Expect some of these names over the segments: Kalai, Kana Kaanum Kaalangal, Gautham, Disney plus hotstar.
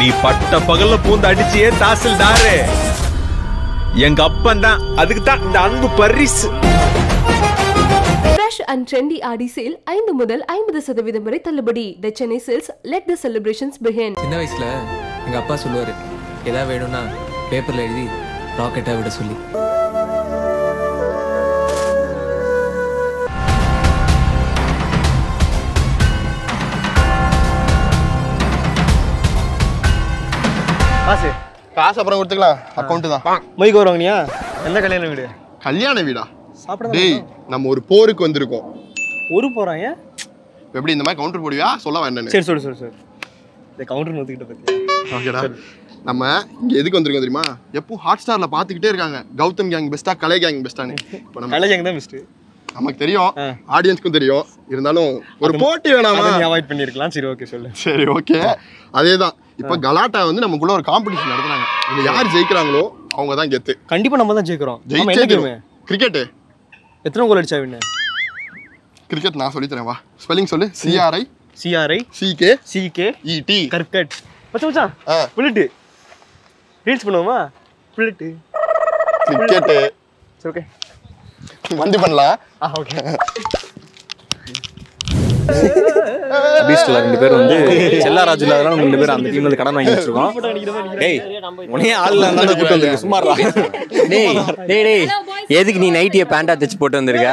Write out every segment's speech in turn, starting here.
நீ பட்ட பகல்ல பூந்து அடிச்சியே தாசில் தாரு. எங்க அப்பன் தான், அதுக்கு தான் இந்த அன்பு பரிசு. Fresh and trendy Aadi sale 5 முதல் 50% வரை தள்ளுபடி. The Chennai sales let the celebrations begin. சின்ன வயசுல எங்க அப்பா சொல்லுவாரு, ஏதா வேணும்னா பேப்பர்ல எழுதி ராக்கெட்டா விட சொல்லி. காசு காசு அப்புறம் கொடுத்துக்கலாம், அக்கௌண்ட் தான். மொய்க்கு வருவாங்கனியா? எந்த கல்யாண வீடு? கல்யாண வீடா? டேய், நம்ம ஒரு போருக்கு வந்திருக்கோம். ஒரு போறாங்க எப்படி இந்த மாதிரி கவுண்டர் போடுவியா? சொல்ல வேண்டானே. சரி சொல்லு சொல்லு. இந்த கவுண்டர் நோத்திக்கிட்ட பத்தி ஓகேடா. நம்ம இங்க எதுக்கு வந்திருக்கோம் தெரியுமா? எப்பவும் ஹாட்ஸ்டார்ல பாத்துக்கிட்டே இருக்காங்க கௌதம் கேங் பெஸ்டா கலை கேங் பெஸ்டானே. இப்போ நம்ம கலை கேங் தான் பெஸ்ட். நமக்கு தெரியும், ஆடியன்ஸ்க்கும் தெரியும். இருந்தாலும் ஒரு போட்டி வேணாமா? அதை அவாய்ட் பண்ணிரலாம். சரி ஓகே சொல்லு. சரி ஓகே, அதேதான். இப்போ கலாட்டா வந்து நமக்குள்ள ஒரு காம்படிஷன் நடத்துறாங்க. இது யார் ஜெயிக்கறாங்களோ அவங்க தான் கெத்து. கண்டிப்பா நம்ம தான் ஜெயிக்கறோம். நம்ம என்ன கேம்? கிரிக்கெட். எத்தனை கோல் அடிச்சா வின்னர்? கிரிக்கெட் நான் சொல்லி தரேன், வா. ஸ்பெல்லிங் சொல்லு. C R I C R I C K C K E T. Cricket. மச்சான் மச்சான் புல்லட் ரீல்ஸ் பண்ணுவோமா? Bullet cricket. சரி ஓகே, வந்து பண்ணலாம். ஓகே, பீஸ்ட்ல ரெண்டு பேர் வந்து செல்லராஜுல அதனால ரெண்டு பேர் அந்த டீம்ல கடன் வாங்கி வச்சிருக்கோம். டேய், உனே ஆள்ல அந்த கூட்டி வந்திருக்க சுமாரா? டேய் டேய் டேய், எதுக்கு நீ நைட்டிய பேண்டா தச்சு போட்டு வந்திருக்க?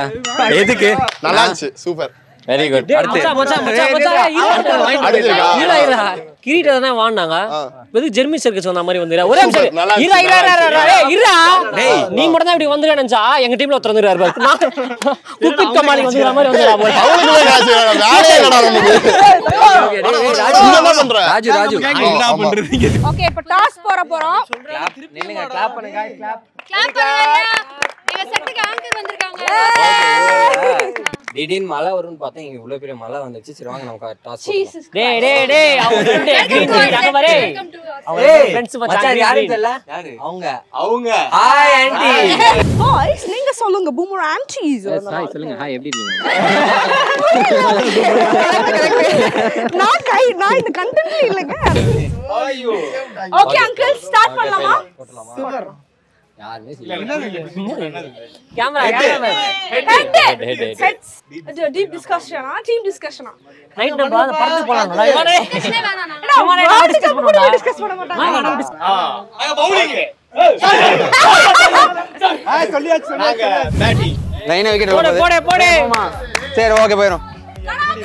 எதுக்கு? நல்லா இருந்துச்சு, சூப்பர், வெரி குட். அடுத்து மச்சான் மச்சான் மச்சான் ஈரா ஈரா கிரீட்ட தான வாண்டாங்க. எதுக்கு ஜெர்மி சர்க்கஸ் வந்த மாதிரி வந்திரா? ஒரே நிமிஷம் ஈரா ஈரா ஈரா ஈரா. டேய், நீ மட்டும் தான் இப்படி வந்திரே நினைச்சா எங்க டீம்ல ஒருத்தர் வந்தாரு. குப்பி கமாலி வந்திரா மாதிரி வந்திரா. அவளுக்கு ராஜு நாடே நடந்து. ராஜு ராஜு என்ன பண்றீங்க? ஓகே, இப்ப டாஸ் போற போறோம். நில்லுங்க, கிளாப் பண்ணுங்க गाइस. கிளாப் பண்ணுங்க. இங்க செட்டுக்கு ஆங்கர் வந்திருக்காங்க. திடீர்னு மழை வரும்னு பார்த்தா இங்க இவ்வளவு பெரிய மழை வந்துச்சு. சரி வாங்க நமக்கு டாஸ். டேய் டேய் டேய், அவங்க ரெண்டு கிரீன் கிரீன் அங்க வரே. அவங்க फ्रेंड्स மச்சான் யாரு இல்ல? யாரு? அவங்க அவங்க ஹாய் ஆன்ட்டி. பாய்ஸ் நீங்க சொல்லுங்க பூமர் ஆன்ட்டிஸ். ஹாய் சொல்லுங்க. ஹாய், எப்படி இருக்கீங்க? நான் கை நான் இந்த கண்டென்ட்ல இல்லங்க. ஐயோ ஓகே அங்கிள், ஸ்டார்ட் பண்ணலாமா? சூப்பர். யாருமே இல்ல. Camera camera head head head. அது டீப் டிஸ்கஷனா டீம் டிஸ்கஷனா? நைட் நம்ம படுத்து போலாம்டா. இவரே டிஸ்கஷனே வேணாம்டா. நம்ம டிஸ்கஸ் பண்ணுவோம். டிஸ்கஸ் பண்ண மாட்டாங்க. ஆ பவுலிங். ஆ சொல்லியாச்சு சொன்னாங்க. பேட்டிங் லைனா விக்கெட் போடு போடு போடு. சரி ஓகே, போயிரோம்.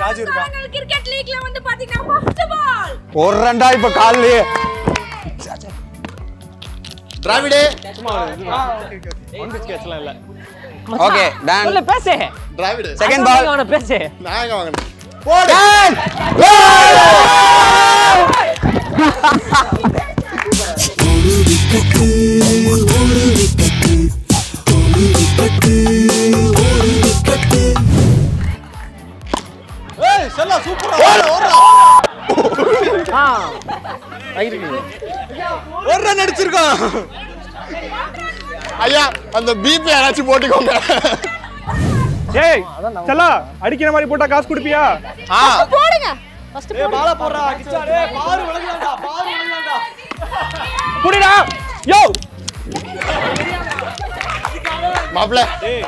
ராஜு இருக்கா? கிரிக்கெட் லீக்ல வந்து பாத்தீங்கன்னா ஃபர்ஸ்ட் பால் ஒரு ரண்டா இப்ப கால்ல திராவிடே. ஒன் பிட்ச் கேட்ச்ல இல்ல. ஓகே டான் இல்ல பேசே. திராவிடே செகண்ட் பால் நான் பேசே. நான் வாங்கணும். போடு டான். ஒரு விக்கெட் ஒரு விக்கெட் ஒரு விக்கெட் ஒரு விக்கெட். ஏய் செல்ல சூப்பரா ஓடுற. ஆ ஒரு ரன் அடிச்சிருக்கோம். ஐயா அந்த பீப் யாராச்சும் போட்டுக்கோங்க. டேய் செல்ல அடிக்கிற மாதிரி போட்டா காசு கொடுப்பியா? ஆ போடுங்க. ஃபர்ஸ்ட் போடு. ஏய் பால போடுடா கிச்சா. டேய் பாரு விலகுடா, பாரு விலகுடா. புடிடா. யோ மாப்ள. டேய்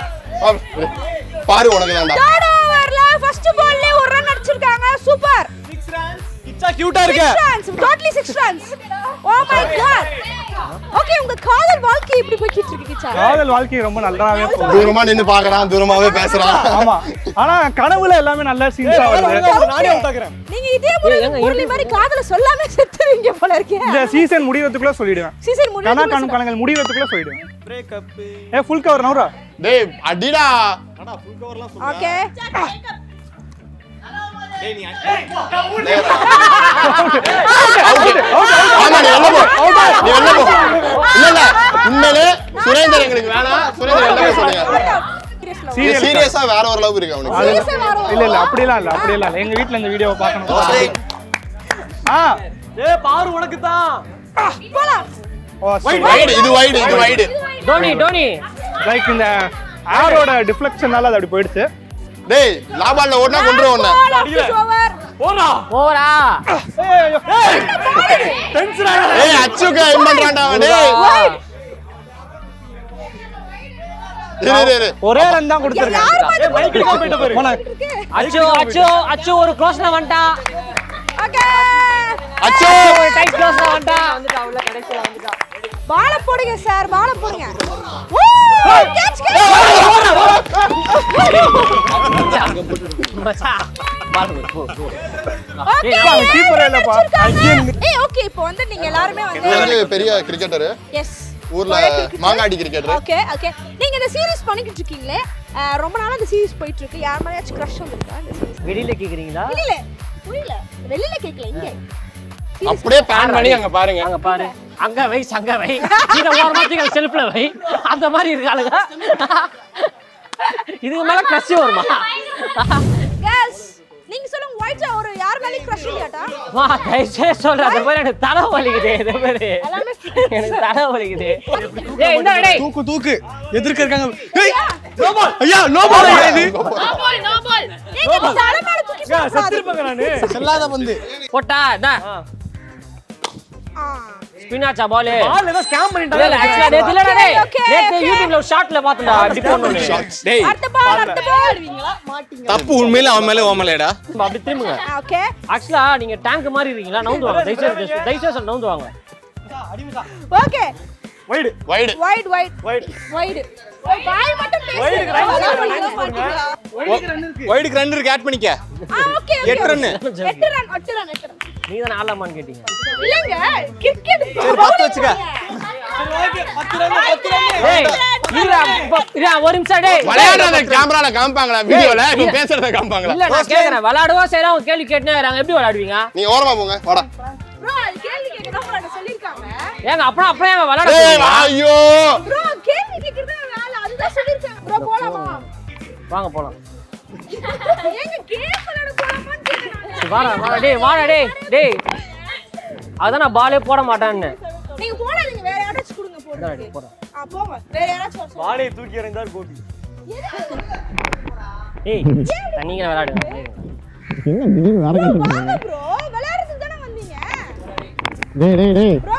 பாரு உனக்குதான்டா. டர்ன் ஓவர்ல ஃபர்ஸ்ட் பால்லே ஒரு ரன் அடிச்சிருக்காங்க. சூப்பர். 6 ரன்ஸ். கிச்சா கியூட்டா இருக்க. 6 runs. Totally 6 runs. Oh my God. Okay, உங்க காதல் வாழ்க்கை இப்படி போயிட்டு இருக்கு கிச்சா. காதல் வாழ்க்கை ரொம்ப நல்லாவே போகுது. தூரமா நின்னு பார்க்கறான், தூரமாவே பேசுறான். ஆமா, ஆனா கனவுல எல்லாமே நல்ல சீன்ஸா வருது. நானே உட்கார்றேன். நீங்க இதே முறை மாதிரி காதல சொல்லாம செத்துவீங்க போல இருக்கே. இந்த சீசன் முடியறதுக்குள்ள சொல்லிடுவேன். சீசன் முடியறது கனா காணும் காலங்கள் முடியறதுக்குள்ள சொல்லிடுவேன். பிரேக்கப். ஏய் ஃபுல் கவர் நவுரா. டேய் அடிடா. அடா ஃபுல் கவர்லாம் சொல்றா. ஓகே. டேய் நீ சீரியஸா வேற ஒரு லவ் இருக்கு அவனுக்கு. இல்ல இல்ல அப்படிலாம் இல்ல, அப்படிலாம் இல்ல. எங்க வீட்ல இந்த வீடியோவை பார்க்கணும். ஆ டேய் பாரு உனக்கு தான். போலாம். வைட் இது வைட் இது வைட். டோனி டோனி லைக் இந்த ஆரோட டிஃப்ளெக்ஷனால அது அப்படி போயிடுச்சு. டேய் லாபால்ல ஓடுனா கொன்றுவ. ஓவர் ஓவரா. ஏய் 10 Hey, ஒரே ரன் தான் கொடுத்திருக்காங்க மைக்கில போய்ட்ட பாரு அச்சோ அச்சோ அச்சோ ஒரு க்ளோஸ்ல வந்துடா ஓகே அச்சோ ஒரு டைட் க்ளோஸ்ல வந்துடா அவள கடைசில வந்துடா பாள போடுங்க சார் பாள போடுங்க ஓ கேட்ச் கேட்ச் ஓகே இப்போ வந்து நீங்க எல்லாரும் வந்து பெரிய கிரிக்கெட்டர் எஸ் ஊர்ல மாங்கா அடி கிரிக்கெட்டர் ஓகே ஓகே நீங்க இந்த சீரிஸ் பண்ணிட்டு இருக்கீங்களே ரொம்ப நாளா இந்த சீரிஸ் போயிட்டு இருக்கு யார் மேலயாச்சும் கிரஷ் வந்திருக்கா இந்த சீரிஸ் வெளியில கேக்குறீங்களா இல்ல புரியல வெளியில கேக்கல இங்க அப்படியே பான் பண்ணி அங்க பாருங்க அங்க வை இத ஓரமா தூக்கி அந்த செல்ஃப்ல வை அந்த மாதிரி இருக்காளுங்க இதுக்கு மேல கிரஷ் வருமா गाइस நீங்க சொல்லுங்க வைட் ஒரு யார் மேல கிரஷ் இல்லையாடா வா गाइस சொல்றாத பாரு எனக்கு தலை வலிக்குது இது பாரு எனக்கு தலை வலிக்குது டேய் இந்த டேய் தூக்கு எதிர்க்க இருக்காங்க டேய் நோ பால் ஐயா நோ பால் இது நோ பால் நீங்க தலை மேல தூக்கி செத்துறப்பங்க நானு செல்லாத வந்து போடா டா ஸ்பினாச்சா பால் பால் ஏதோ ஸ்கேம் பண்ணிட்டாங்க இல்ல ஆக்சுவலா டேய் இல்லடா டேய் நேத்து யூடியூப்ல ஒரு ஷாட்ல பார்த்தடா டிபோன்னு ஷாட்ஸ் டேய் அடுத்த பால் ஆடுவீங்களா மாட்டீங்க தப்பு உண்மையில அவன் மேல ஓமலைடா அப்படி திரும்புங்க ஓகே ஆக்சுவலா நீங்க டாங்க் மாதிரி இருக்கீங்களா நவுந்து வாங்க டைசேஷன் நவுந்து வாங்க அடிமதா okay wide wide wide wide wide பாய் மட்டும் பேசு வைட் ரன் இருக்கு ஆட் பண்ணிக்க ஓகே 8 ரன் நீதான் ஆலமான் கேட்டிங்க இல்லங்க கிரிக்கெட் பார்த்து வச்சுக்க சரி ஓகே 10 ரன் ஏய் நீடா ஒரு நிமிஷம் டேய் விளையாடுறத கேமரால காம்பாங்களா வீடியோல நீ பேசுறத காம்பாங்களா இல்ல நான் கேக்குறேன் விளையாடுவா சேரா அவங்க கேள்வி கேட்னே வராங்க எப்படி விளையாடுவீங்க நீ ஓரமா போங்க வாடா bro கேள்வி கேக்குறதா போறாங்க சொல்லிருக்காங்க ஏங்க அப்புறம் அப்படியே விளையாட ஏய் ஐயோ bro கேள்வி கேக்குறதா வேல அந்த சொல்லிருக்காங்க bro போலாமா வாங்க போலாம் ஏங்க கேம் விளையாட போலாமா வாடா வாடா டேய் வாடா டேய் டேய் அதான பாலே போட மாட்டானே நீங்க போடாதீங்க வேற யாராச்சும் குடுங்க போடுங்க ஆ போங்க வேற யாராச்சும் பாலே தூக்கி எறிந்தா கோபி ஏய் தண்ணிங்க விளையாடு என்ன நீ வேற வாங்க bro விளையாடுறதுக்கு தான வந்தீங்க டேய் டேய் டேய் bro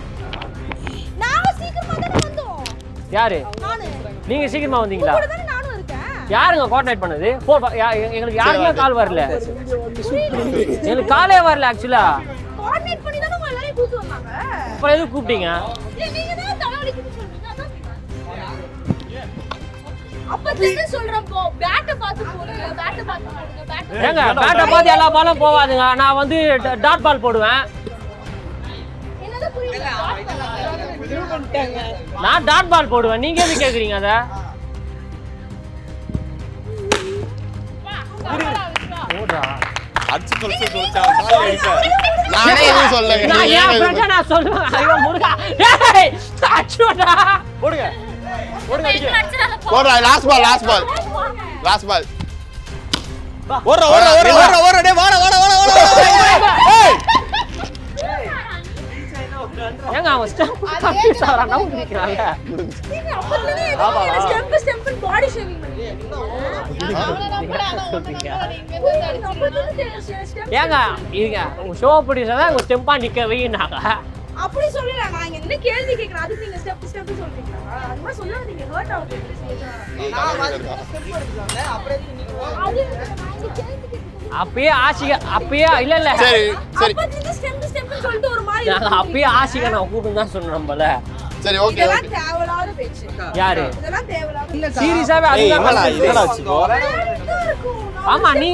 நான் சீக்கிரமா தான் வந்தோம் யார் நான் நீங்க சீக்கிரமா வந்தீங்களா கூட தான் நானும் இருக்கேன் யாருங்க கோஆர்டினேட் பண்ணது உங்களுக்கு யாருமே கால் வரல எனக்கு காலே வரல एक्चुअली கோஆர்டினேட் பண்ணி தான எல்லாரும் கூப்பிட்டு வந்தாங்க இப்போ எது கூப்பிட்டீங்க நீங்க தான் தலைவலிக்குன்னு சொல்றீங்க அதான் அப்ப தெரிய சொல்றேன் போ பேட்ட பாத்து போடுங்க பேட்ட பாத்து போடுங்க பேட்ட ஏங்க பேட்ட பாத்து எல்லா பாலும் போவாதுங்க நான் வந்து டாட் பால் போடுவேன் என்னது புரியல நான் டாட் பால் போடுவேன் நீங்க எது கேக்குறீங்க அத ஓடா அச்சு கொல்சே தோச்சா பால் எடுக்க நானே எதுவும் சொல்லல நான் ஏன் பிரச்சனை நான் சொல்றேன் ஐயோ முருகா ஏய் அச்சுடா போடுங்க போடுங்க அடிங்க போடுடா லாஸ்ட் பால் ஓடுற டேய் வாடா ஏய் ஏங்க அவன் ஸ்டெம்ப் கம்ப்ளீட் ஆறா நான் குடிக்கறாங்க நீங்க அப்பத்தனே ஸ்டெம்ப் பாடி ஷேவிங் ஏங்க இருங்க உங்க ஷோ ப்ரொடியூசர் தான் உங்க ஸ்டெம்பா நிக்க வையினாங்க அப்படி சொல்லுங்க நான் என்ன கேள்வி கேக்குறேன் அதுக்கு நீங்க ஸ்டெப் சொல்றீங்களா அம்மா சொல்லாதீங்க ஹர்ட் ஆகுது நான் வந்து ஸ்டெப் எடுக்கலாம்ல அப்புறம் எதுக்கு நீங்க நான் கேள்வி கேக்குறேன் அப்பே ஆசிகா அப்பே இல்ல சரி சரி அப்படி ஸ்டெப் சொல்லிட்டு ஒரு மாதிரி அப்பே ஆசிகா நான் கூப்பிட்டு தான் சொன்னேன் நம்மள சரி ஓகே இதெல்லாம் தேவலாத பேச்சு யாரு இதெல்லாம் தேவலாத சீரியஸாவே அதுதான் வச்சுக்கோ ஆமா நீ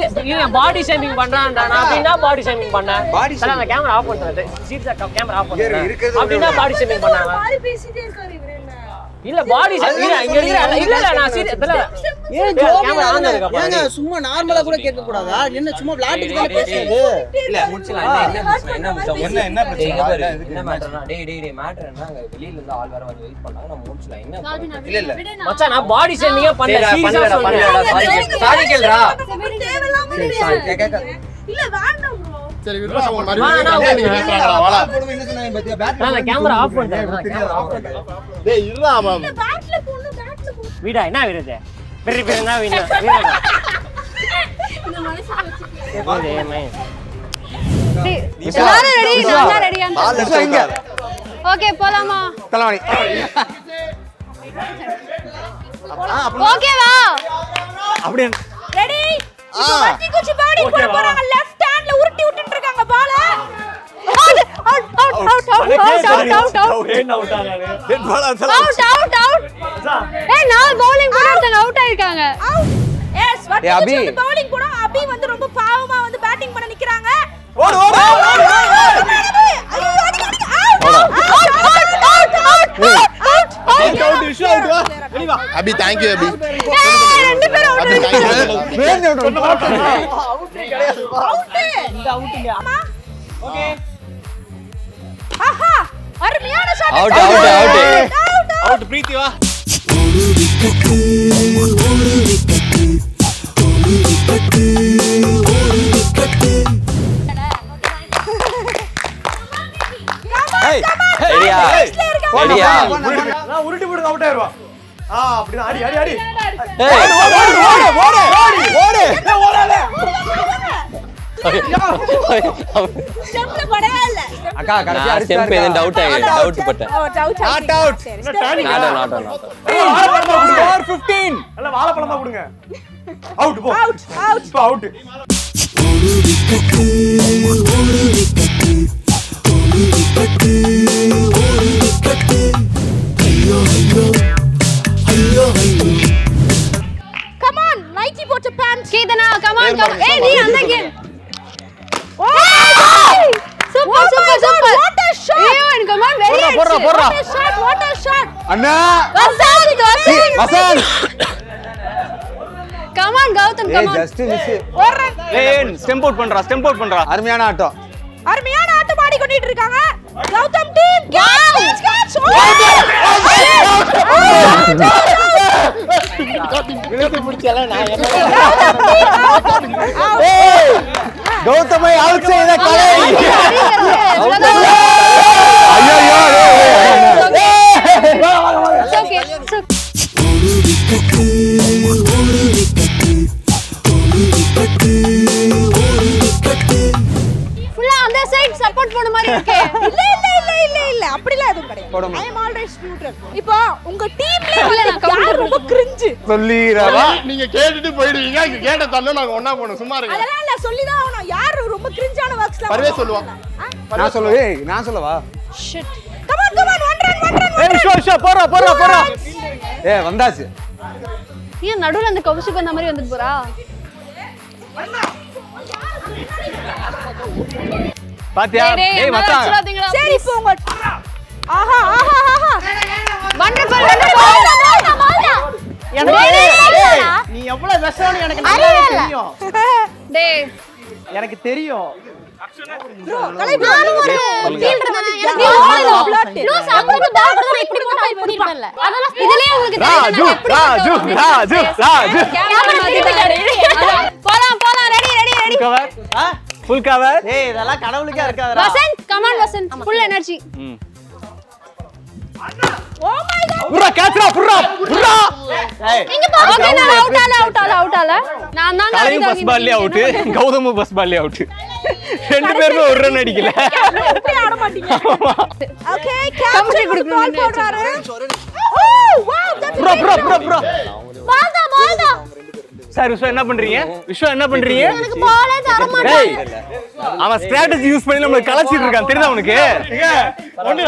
பாடி ஷேமிங் பண்றான்டா நான் அப்படினா பாடி ஷேமிங் பண்ணேன் சரி அந்த கேமரா ஆஃப் பண்றது சீரியஸா கேமரா ஆஃப் பண்றேன் அப்படினா பாடி ஷேமிங் பண்ணாங்க பாடி பேசிட்டே இருக்காரு இவரே இல்ல பாடி சரியா இங்க இருக்கு இல்ல நான் சீரியஸ்ல ஏன் ஜோமா ஏங்க சும்மா நார்மலா கூட கேட்க கூடாதா என்ன சும்மா விளையாட்டுக்கு தான பேசுறது இல்ல முடிச்சலாம் என்ன பிரச்சனை என்ன மேட்டர்னா டேய் மேட்டர் என்னங்க வெளியில இருந்து ஆள் வர வெயிட் பண்ணாங்க நான் முடிச்சலாம் என்ன இல்ல இல்ல மச்சான் நான் பாடி ஷேமிங்க பண்ணல சீரியஸா பண்ணல சாரி கேளடா இல்ல வேண்டாம் bro சரி விடுங்க மறுபடியும் நீங்க கேக்குறீங்களா வாடா என்ன சொன்னா பத்தியா பேட் நான் கேமரா ஆஃப் பண்ணிட்டேன் டேய் இருடா மாம் இந்த பேட்ல போடு வீடா என்ன விரதே பெரிய பெரியனா வீடா இந்த மனசு வச்சிருக்கே டேய் மைன் டேய் எல்லாரும் ரெடி நான் ரெடி ஆங்க ஓகே போலாமா தலவாணி ஓகே வா அப்படியே ரெடி குச்சி குச்சி பாடி போட போறாங்க லெஃப்ட் ஹேண்ட்ல உருட்டி உட்டிட்டு இருக்காங்க பால out என்ன அவுட் ஆனானே டெட் பால் out ஏய் நாலு bowling கூட அத அவுட் ஆயிருக்காங்க எஸ் வட்டி குச்சி bowling கூட அபி வந்து ரொம்ப பாவமா வந்து பேட்டிங் பண்ண நிக்கறாங்க ஓடு ஓடு ஐயோ out வெளிய வா அபி thank you அபி ரெண்டு பேரும் out out இந்த outங்க okay ஆஹா அருமையான shot out out out out Preethi வா ஒரு விக்கெட் ஏய் ரெடியா ரெடியா நான் உருட்டி போடுங்க அவுட் ஆயிருவா ஆ அப்படி அடி அடி அடி ஏய் ஓடு ஏய் ஓடல செம்ப்ல படையல்ல அக்கா கரெக்ட்டா செம்ப் ஏதோ டவுட் பட்டேன் நாட் அவுட் ஸ்கோர் 15 எல்ல வாளப்பளமா குடுங்க அவுட் போ அவுட் போ அவுட் ஒரு விக்கெட் ஐயோ come on mighty water pan kedana come on hey nee andha game super super what a shot even come on very what a shot anna vasan come on Gautam hey just miss hey stem out pandra armiyana aato paadi konditu irukanga Gautam team catch விளையாட்டு முடிச்சல நான் என்ன ஏய் கௌதமை out செய்த கலை ஐயோ okay ஃபுல்லா அந்த side support பண்ண மாதிரி இருக்கே இல்ல அப்படில அது கிடையாது ஐ அம் ஆல்ரெடி நியூட்ரல் இப்போ உங்க டீம்ல யார் ரொம்ப கிரின்ஜ் சொல்லிரவா நீங்க கேட்டிட்டு போய்டுவீங்க இங்க கேட்ட தள்ள நாங்க ஒண்ணா போறோம் சும்மா இருங்க அதெல்லாம் இல்ல சொல்லி தான் ஆவணும் யார் ரொம்ப கிரின்ஜான வர்க்ஸ்ல பரவே சொல்லுவாங்க நான் சொல்லவா shit come on one run ஏய் ஷோ போறா ஏய் வந்தாச்சு நீ நடுவுல அந்த கவுசுக்கு வந்த மாதிரி வந்து போறா அண்ணா பாத்தியா ஏய் மச்சான் சரி இப்போ உங்க ஆஹா வண்டர்ஃபுல் நீ எவ்வளவு வெஸ்டான எனக்கு தெரியும் bro நானும் ஒரு ஃபீல் இருந்தது எனக்கு லூஸ் அப்படி பால் கூட இப்படி போட்டு ஐ பண்ணிட்டேன்ல அதனால இதுலயே உங்களுக்கு ராஜு போலாம் ரெடி கவர் full cover ஏய் இதெல்லாம் கடவுளுக்கே இருக்காதடா Vasanth come on Vasanth full energy அண்ணா oh my god புறா கேட்றா புறா ஏய் இங்க பா ஓகே நான் அவுட் ஆல நான் தான் கலையும் பஸ் பால்லே அவுட் கௌதமும் பஸ் பால்லே அவுட் ரெண்டு பேரும் ஒரு ரன் அடிக்கல அப்படியே ஆட மாட்டீங்க ஓகே கேப்டன் கொடுப்பான் போடுறாரு oh wow புறா பால்டா சார் விஷயம் என்ன பண்றீங்க எனக்கு பாலே தர மாட்டான் அவன் ஸ்ட்ராட்டஜி யூஸ் பண்ணி நம்மள கலச்சிட்டு இருக்கான் தெரியுதா உனக்கு ஒண்ணு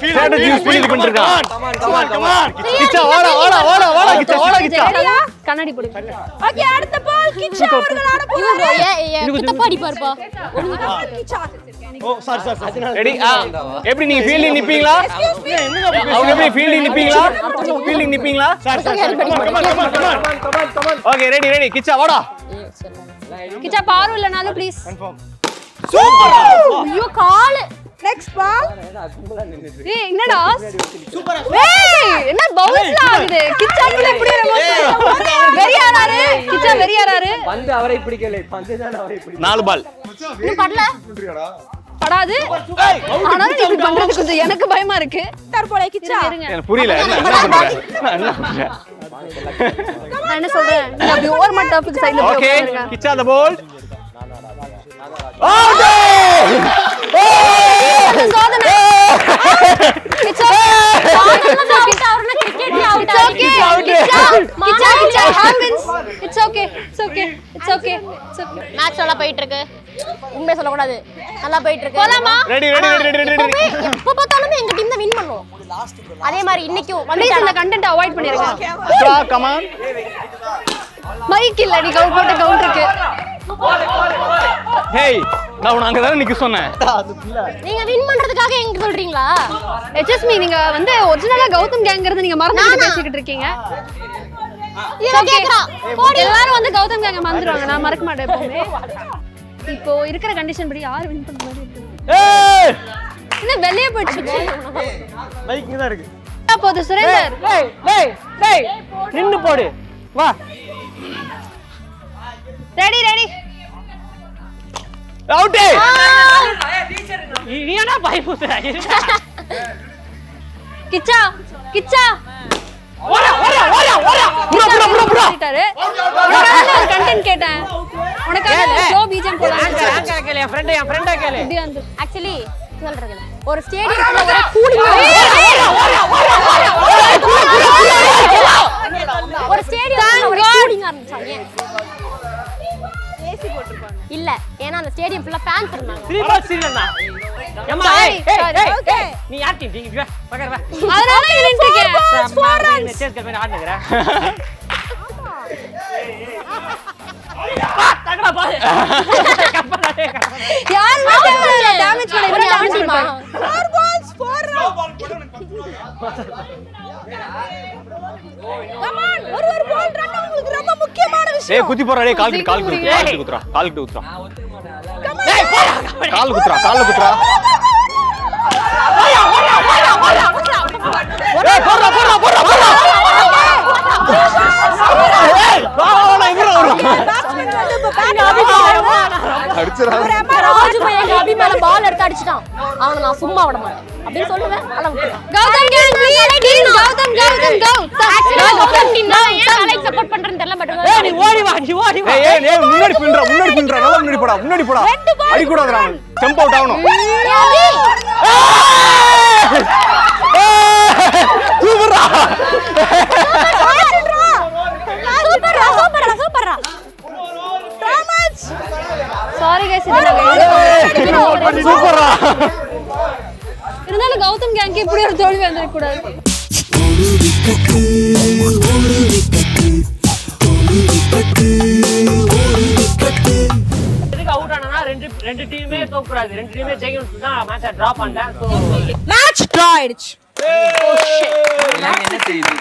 ஃபீல்ட் ஸ்ட்ராட்டஜி யூஸ் பண்ணி இது பண்ணிட்டு இருக்கான் கமான் கிச்சா ஓட கிச்சா Kanadi podi. Okay, அடுத்த பால் கிச்சா அவர்கள் ஆட போறாங்க. கிட்ட பாடி பாரு பா. Kichcha. Oh sorry sorry sorry. Ready? எப்படி நீங்க ஃபீல்டிங் நிப்பீங்களா? அவங்க எப்படி ஃபீல்டிங் நிப்பீங்களா? ஃபீல்டிங் நிப்பீங்களா? Sorry sorry. Come on. Okay ready ready Kichcha வாடா. கிச்சா பாரு இல்லனாலும் ப்ளீஸ். கன்ஃபார்ம். சூப்பர். ஐயோ கால் next ball hey enna super hey enna bounce la agudhe kitcha kula epdi remote kitcha veriyararu pandu avarai pidikala pandu dhaan avarai pidikala naal ball nu padala pundriyada padadu hey ana idu pandradhu konja enakku bayama irukku tarpolai kitcha enna puriyala enna solra nabi over my topic side la okay kitcha the ball oh no it's okay it's okay it's okay match alla போயிட்டு இருக்கு உண்மை சொல்ல கூடாது நல்லா போயிட்டு இருக்கு போலாமா ready ready ready ready இப்ப பார்த்தாலும் எங்க டீம் வின் பண்ணும் அதே மாதிரி இன்னைக்கு ப்ளீஸ் இந்த கண்டென்ட் அவாய்ட் பண்ணிருங்க ப்ரா கம் ஆன் மைக் இல்ல நீ கவுண்ட் போட்ட கவுண்ட் இருக்கு hey நான் அங்க தான் நிக்க சொன்னேன் நீங்க வின் பண்றதுக்காக எங்க சொல்றீங்களா excuse me நீங்க வந்து ஒரிஜினலா கௌதம் கேங்கறது நீங்க மறந்துட்டு பேசிக்கிட்டு இருக்கீங்க இங்க கேக்குறா போடி எல்லாரும் வந்து கௌதம் கேங்க மறந்துடுவாங்க நான் மறக்க மாட்டேன் எப்பவுமே இப்போ இருக்கிற கண்டிஷன் படி யார் வின் பண்ண மாதிரி இருக்கு ஏய் என்ன வெளிய போயிடுச்சு மைக் இங்க தான் இருக்கு போடு சுரேந்தர் டேய் டேய் டேய் நின்னு போடு வா ready ready out hey teacher நீயானா பை போடுற கிச்சா கிச்சா ஓரா ஓரா ஓரா ஓரா புரா புரா புரா புரா நான் கண்டென்ட் கேட்டேன் உனக்காக ஷோ பீஜம் போலாம் ஆங்க கேளு என் ஃப்ரெண்டா கேளு இப்படி வந்து एक्चुअली சொல்றேன் ஒரு ஸ்டேடியத்துல ஒரு கூலிங் ஓரா ஓரா ஓரா ஓரா ஒரு ஸ்டேடியத்துல ஒரு கூலிங் ஆரம்பிச்சாங்க ஏசி போட்டுப்பாங்க இல்ல ஏனா அந்த ஸ்டேடியம் ஃபுல்லா ஃபேன்ஸ் இருந்தாங்க 3 பால் சீரியனா அம்மா ஏய் ஏய் நீ யார் டீம் நீ வா பகர் வா அதனால இல்லன்னு கேக்குறேன் 4 ரன்ஸ் இந்த சேஸ் கரெக்டா ஆடுங்கறா ஆமா தங்கடா பாரு கப்பலாடே यार மேல டேமேஜ் பண்ணி டேமேஜ் பண்ணா 4 பால்ஸ் 4 ரன்ஸ் கம் ஆன் ஒரு பால் ரன் உங்களுக்கு ரொம்ப முக்கியமான விஷயம் ஏய் குதி போறா டேய் கால் குத்துறா கால் குத்துறா ஏய் போடா கால் குத்துறா கால் குத்துறா ஓயா ஓயா ஓயா ஓயா ஓடா போடா போடா போடா போடா ஏய் வாடா இங்க வரோ அடிச்சறான் அவரே ராஜு பையன் அபி மேல பால் எடுத்து அடிச்சிட்டான் அவன நான் சும்மா விட மாட்டேன் அப்படி சொல்லுவேன் அல கௌதம் கேன் ப்ளீஸ் கௌதம் கௌதம் கௌதம் நீ நான் ஏன் அலை சப்போர்ட் பண்றேன்னு தெரியல பட் ஏய் நீ ஓடி வா நீ ஓடி வா ஏய் ஏய் முன்னாடி பின்றா நல்லா முன்னாடி போடா அடி கூடாதுடா ஜம்ப் அவுட் ஆவணும் ஏய் சூப்பரா சூப்பரா சூப்பரா சூப்பரா sorry guys idha super ah irundala gautham gang ipdi or tholi vandra koodad idhuk out anana rendu team e thok koodad rendu team e jeikanum na match draw panna so match draw aichu oh shit enna theriyudhu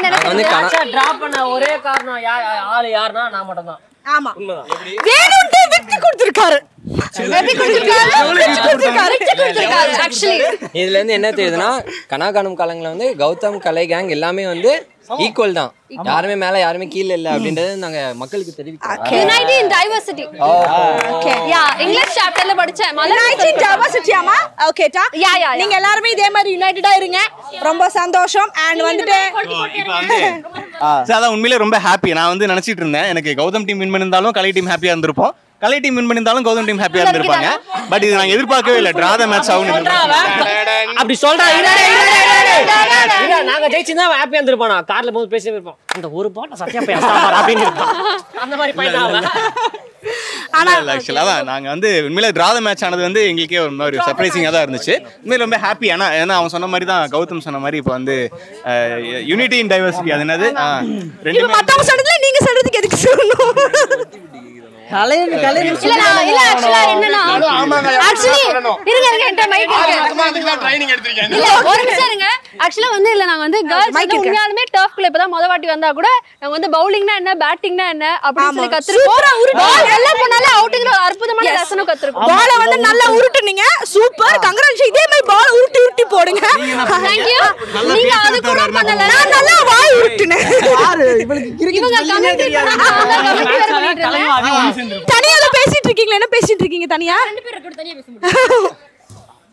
enna vandu match draw panna ore kaaranam yaar yaar na na mattum dhaan ஆமா வேணுண்டே விட்டு கொடுத்திருக்காரு வெட்டி கொடுத்திருக்காரு actually இதுல இருந்து என்ன தெரியுதுனா கனா காணும் காலங்கள்ல வந்து கௌதம் கலை கேங் எல்லாமே வந்து ஈக்குவல் தான் யாருமே மேல யாருமே கீழ இல்ல அப்படின்றது நாங்க மக்களுக்கு தெரிவிக்கிறோம் unity in diversity okay yeah English சாப்டர்ல படிச்சேன் யுனைட்டி இன் டைவர்சிட்டி ஆமா ஓகேடா யா யா நீங்க எல்லாரும் இதே மாதிரி யுனைட்டடா இருங்க ரொம்ப சந்தோஷம் and வந்துட்டு இப்போ வந்து சாதா உண்மையிலேயே ரொம்ப ஹாப்பி நான் வந்து நினைச்சிட்டு இருந்தேன் எனக்கு கௌதம் டீம் வின் பண்ணிருந்தாலும் கலை டீம் ஹாப்பியா இருந்திருப்போம் கலை டீம் வின் பண்ணிருந்தாலும் கௌதம் டீம் ஹாப்பியா இருந்திருப்பாங்க பட் இது நான் எதிர்பார்க்கவே இல்ல டிரா த மேட்ச் ஆகும்னு அப்படி சொல்றா இல்ல நாங்க ஜெயிச்சதா ஹாப்பியா இருந்திருப்பானா கார்ல போய் பேசிட்டே இருப்போம் அந்த ஒரு பாட் சத்தியா பேசா பாரு அப்படினு அந்த மாதிரி பையனா Thank you so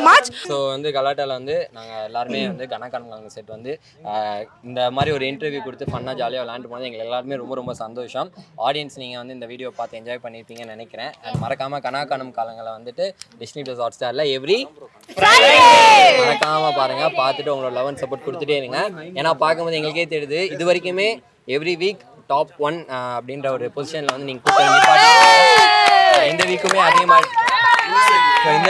much. So, in the Galata, the Kana Kaanum Kaalangal set the Mario interview with the Fana Jalia land, Sandosha. Audience in the video path enjoy Panipping and Anakana and Marakama Kana Kaanum Kaalangal on the Disney plus hotstar every Friday. Marakama Paranga, Path Dong, love and support Kurti. And our Pakam Engaged every week. Top 1 அப்படிங்கற ஒரு பொசிஷன்ல நீங்க கூப்பிட்டு இந்த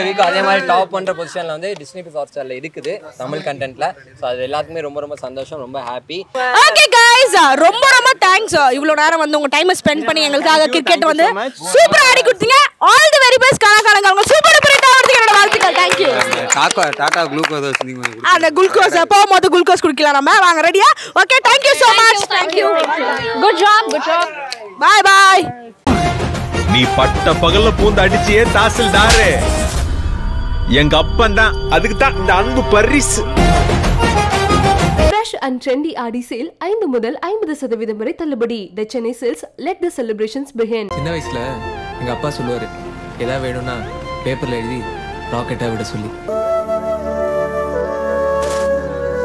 week அதே மாதிரி top 1ன்ற பொசிஷன்ல Disney plus hotstarல இருக்குது தமிழ் கண்டென்ட்ல சோ அது எல்லாத்துக்குமே ரொம்ப ரொம்ப சந்தோஷம் ரொம்ப ஹேப்பி ஓகே गाइस ரொம்ப தேங்க்ஸ் இவ்ளோ நேரம் உங்க டைம் ஸ்பெண்ட் பண்ணி எங்களுக்காக கிரிக்கெட் சூப்பரா ஆடி கொடுத்தீங்க ஆல் தி வெரி பெஸ்ட் கானா காணங்க உங்களுக்கு சூப்பர் பிரிட்டா வரதுக்கு என்னோட வாழ்த்துக்கள் थैंक यू டாடா குளுக்கோஸ் வச்சிருக்கீங்க அந்த குளுக்கோஸ் போகும்போது குளுக்கோஸ் குடிக்கலாம் நாம வாங்க ரெடியா okay thank you so much thank you good job bye bye நீ பட்ட பகல்ல பூந்து அடிச்சியே தாசில்தாரே எங்க அப்பன் தான் அதுக்கு தான் இந்த அன்பு பரிசு Fresh and trendy Aadi sale 5 முதல் 50% வரை தள்ளுபடி The Chennai sales let the celebrations begin சின்ன வயசுல எங்க அப்பா சொல்லுவாரு ஏதா வேணும்னா பேப்பர்ல எழுதி ராக்கெட்டா விட சொல்லி